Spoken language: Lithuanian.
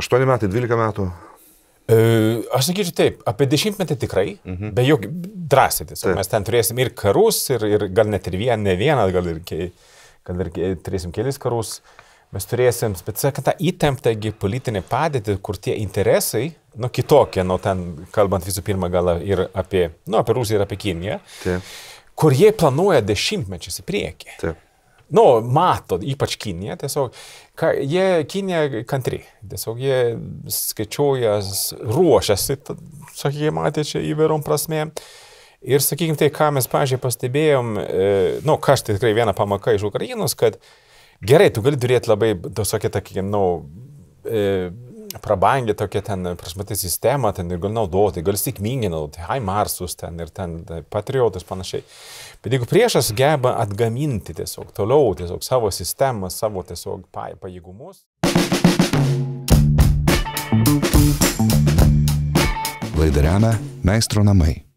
8 metai, 12 metų? Aš sakyčiau taip, apie 10 metų tikrai, be jokių drąsiai tiesiog. Mes ten turėsim ir karus, ir gal net ir vieną, ne vieną, gal ir turėsim kelis karus. Mes turėsim, bet sakant, tą įtemptą politinį padėtį, kur tie interesai, nu, kitokie, nu, ten, kalbant visų pirma, gal ir apie, nu, apie Rusiją ir apie Kiniją, taip, kur jie planuoja 10 metus į priekį. Taip. Nu, mato, ypač Kinija, tiesiog, Kinija kantri, tiesiog jie skaičiuoja, ruošiasi, sakykime, ateičiai įvairom prasme. Ir, sakykime, tai, ką mes, pavyzdžiui, pastebėjom, nu, ką aš tikrai vieną pamoką iš Ukrainos, kad gerai, tu gali turėti labai, sakykime, nu, prabangę tokią ten, prasmatai, sistemą, ten ir gali naudoti, gali sėkmingai naudoti, Haimarsus ten ir ten Patriotus panašiai. Bet jeigu priešas geba atgaminti tiesiog toliau, tiesiog savo sistemą, savo tiesiog pajėgumus. Laidą remia Meistro namai.